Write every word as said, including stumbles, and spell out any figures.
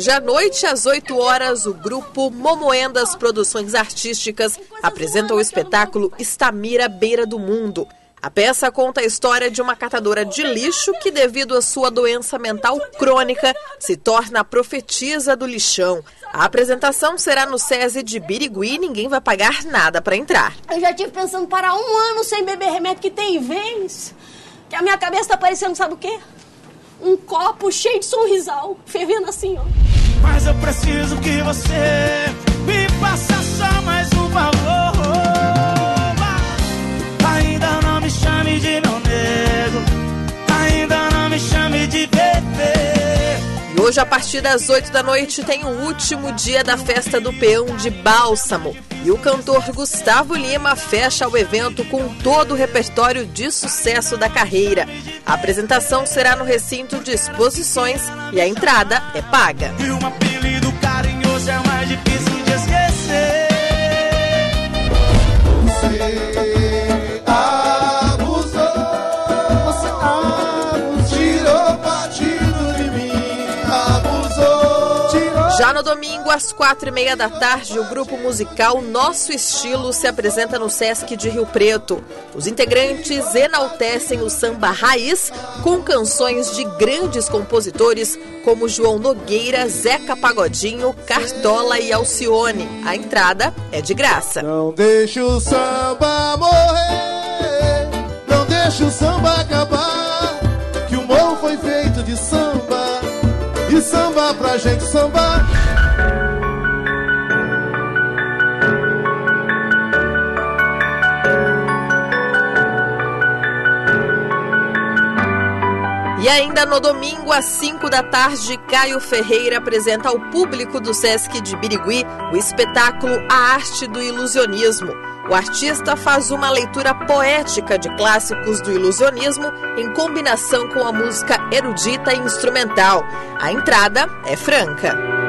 Hoje à noite, às oito horas, o grupo Momoendas Produções Artísticas apresenta o espetáculo Estamira Beira do Mundo. A peça conta a história de uma catadora de lixo que, devido à sua doença mental crônica, se torna a profetisa do lixão. A apresentação será no SESI de Biriguí e ninguém vai pagar nada para entrar. Eu já estive pensando parar um ano sem beber remédio que tem vênis, que a minha cabeça está parecendo, sabe o quê? Um copo cheio de sorrisal, fervendo assim, ó. Mas eu preciso que você me passe só mais um valor. Ainda não me chame de meu nego, ainda não me chame de bebê. E hoje, a partir das oito da noite, tem o último dia da Festa do Peão de Bálsamo. E o cantor Gustavo Lima fecha o evento com todo o repertório de sucesso da carreira. A apresentação será no recinto de exposições e a entrada é paga. E um apelido carinhoso é mais difícil de esquecer. Você abusou, você abusou, tirou partido de mim, abusou, tirou. Já no domingo, às quatro e meia da tarde, o grupo musical Nosso Estilo se apresenta no Sesc de Rio Preto. Os integrantes enaltecem o samba raiz com canções de grandes compositores como João Nogueira, Zeca Pagodinho, Cartola e Alcione. A entrada é de graça. Não deixa o samba morrer, não deixa o samba acabar, que o morro foi feito de samba, e samba pra gente sambar. E ainda no domingo, às cinco da tarde, Caio Ferreira apresenta ao público do Sesc de Birigui o espetáculo A Arte do Ilusionismo. O artista faz uma leitura poética de clássicos do ilusionismo em combinação com a música erudita e instrumental. A entrada é franca.